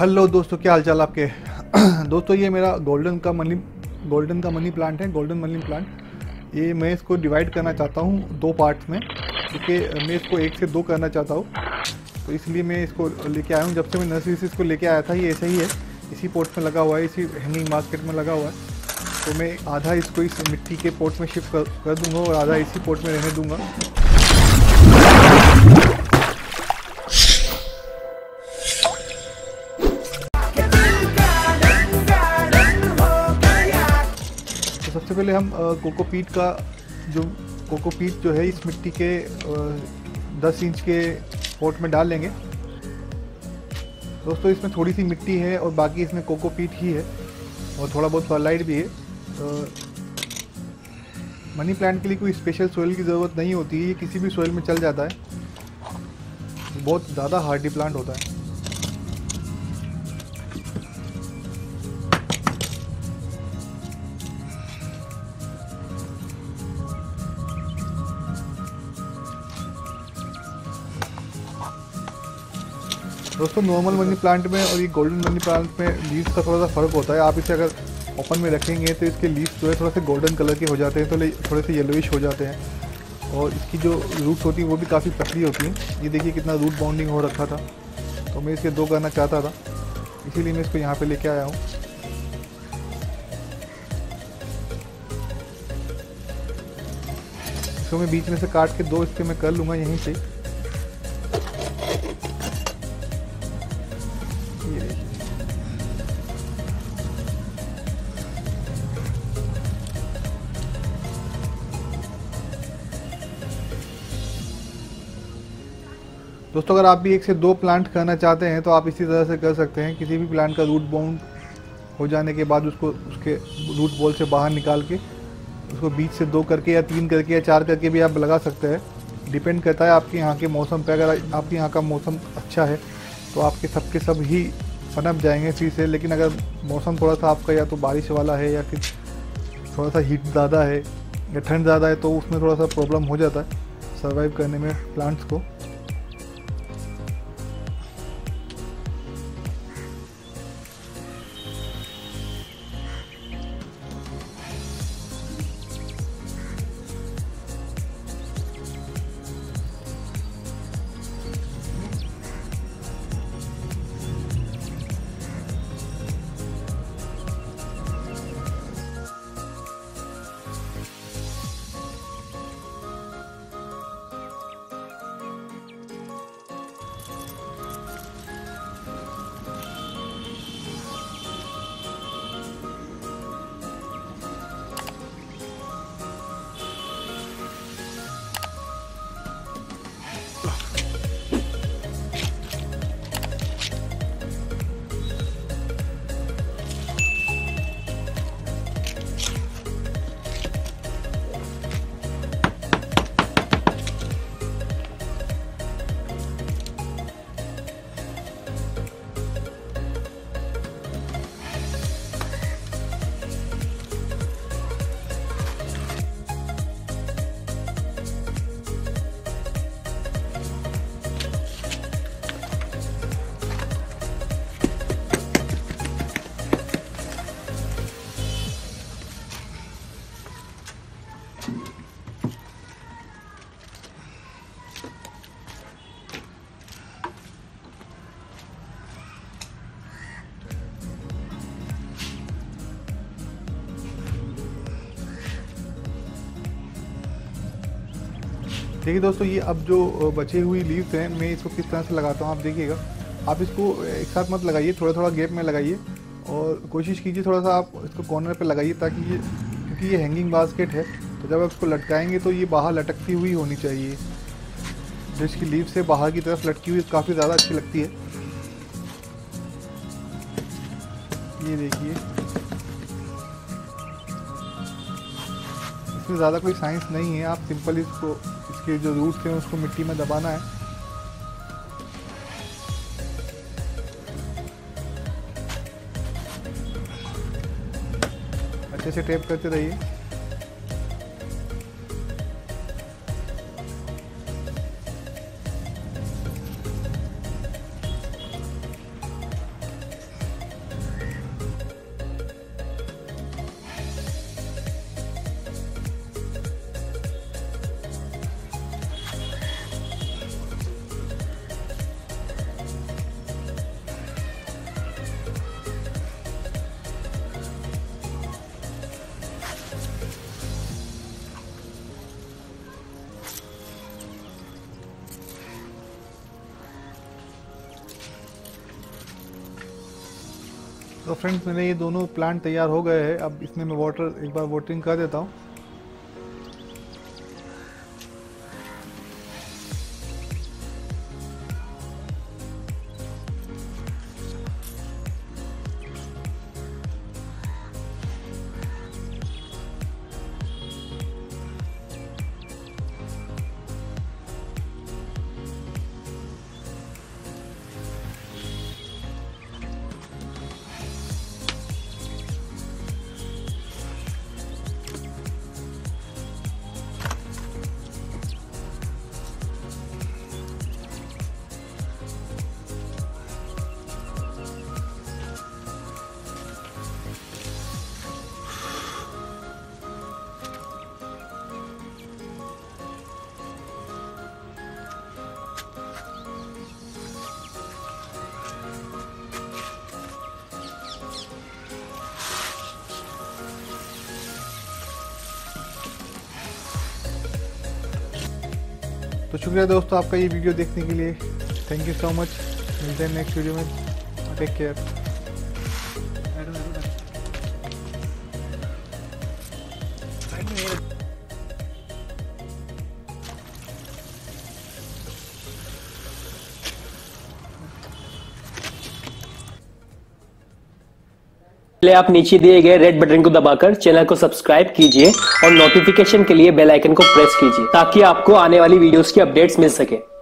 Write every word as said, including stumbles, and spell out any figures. Hello दोस्तों, क्या हालचाल आपके। दोस्तों ये मेरा गोल्डन का मनी गोल्डन का मनी प्लांट है। गोल्डन मनी प्लांट, ये मैं इसको डिवाइड करना चाहता हूँ दो पार्ट्स में, क्योंकि मैं इसको एक से दो करना चाहता हूँ, तो इसलिए मैं इसको लेके आया हूँ। जब से मैं नर्सरी से इसको लेके आया था ये ऐसा ही है, इसी पोर्ट में लगा हुआ है, इसी हैंगिंग बास्केट में लगा हुआ है। तो मैं आधा इसको इस मिट्टी के पोर्ट में शिफ्ट कर, कर दूंगा और आधा इसी पोर्ट में रहने दूंगा। तो सबसे पहले हम कोकोपीट का जो कोकोपीट जो है इस मिट्टी के दस इंच के पोर्ट में डाल लेंगे। दोस्तों इसमें थोड़ी सी मिट्टी है और बाकी इसमें कोकोपीट ही है और थोड़ा बहुत फर्लाइट भी है। तो मनी प्लांट के लिए कोई स्पेशल सोइल की ज़रूरत नहीं होती है, ये किसी भी सोइल में चल जाता है, बहुत ज़्यादा हार्डी प्लांट होता है। दोस्तों नॉर्मल मनी प्लांट में और ये गोल्डन मनी प्लांट में लीव्स का थोड़ा सा फ़र्क होता है। आप इसे अगर ओपन में रखेंगे तो इसके लीव्स जो है थोड़ा से गोल्डन कलर के हो जाते हैं, थोड़े थोड़े से येलोइश हो जाते हैं, और इसकी जो रूट्स होती हैं वो भी काफ़ी पतली होती हैं। ये देखिए कितना रूट बाउंडिंग हो रखा था, तो मैं इसके दो करना चाहता था, इसीलिए मैं इसको यहाँ पर लेके आया हूँ। इसको मैं बीच में से काट के दो इसके मैं कर लूँगा यहीं से। दोस्तों अगर आप भी एक से दो प्लांट करना चाहते हैं तो आप इसी तरह से कर सकते हैं। किसी भी प्लांट का रूट बाउंड हो जाने के बाद उसको उसके रूट बॉल से बाहर निकाल के उसको बीच से दो करके या तीन करके या चार करके भी आप लगा सकते हैं। डिपेंड करता है आपके यहाँ के मौसम पे। अगर आपके यहाँ का मौसम अच्छा है तो आपके सब के सब ही पनप जाएंगे फिर से, लेकिन अगर मौसम थोड़ा सा आपका या तो बारिश वाला है या फिर थोड़ा सा हीट ज़्यादा है या ठंड ज़्यादा है तो उसमें थोड़ा सा प्रॉब्लम हो जाता है सर्वाइव करने में प्लांट्स को। देखिए दोस्तों ये अब जो बचे हुई लीव्स हैं मैं इसको किस तरह से लगाता हूँ आप देखिएगा। आप इसको एक साथ मत लगाइए, थोड़ा थोड़ा गैप में लगाइए और कोशिश कीजिए थोड़ा सा आप इसको कॉर्नर पे लगाइए, ताकि ये क्योंकि ये हैंगिंग बास्केट है तो जब आप इसको लटकाएंगे तो ये बाहर लटकती हुई होनी चाहिए। जो इसकी लीव्स है बाहर की तरफ लटकी हुई काफ़ी ज़्यादा अच्छी लगती है। ये देखिए इसमें ज़्यादा कोई साइंस नहीं है, आप सिंपल इसको कि जो रूट्स हैं उसको मिट्टी में दबाना है। अच्छे से टैप करते रहिए। तो फ्रेंड्स मैंने ये दोनों प्लांट तैयार हो गए हैं। अब इसमें मैं वाटर एक बार वाटरिंग कर देता हूँ। तो शुक्रिया दोस्तों आपका ये वीडियो देखने के लिए। Thank you so much. मिलते हैं नेक्स्ट वीडियो में। Take care. पहले आप नीचे दिए गए रेड बटन को दबाकर चैनल को सब्सक्राइब कीजिए और नोटिफिकेशन के लिए बेल आइकन को प्रेस कीजिए ताकि आपको आने वाली वीडियोस की अपडेट्स मिल सके।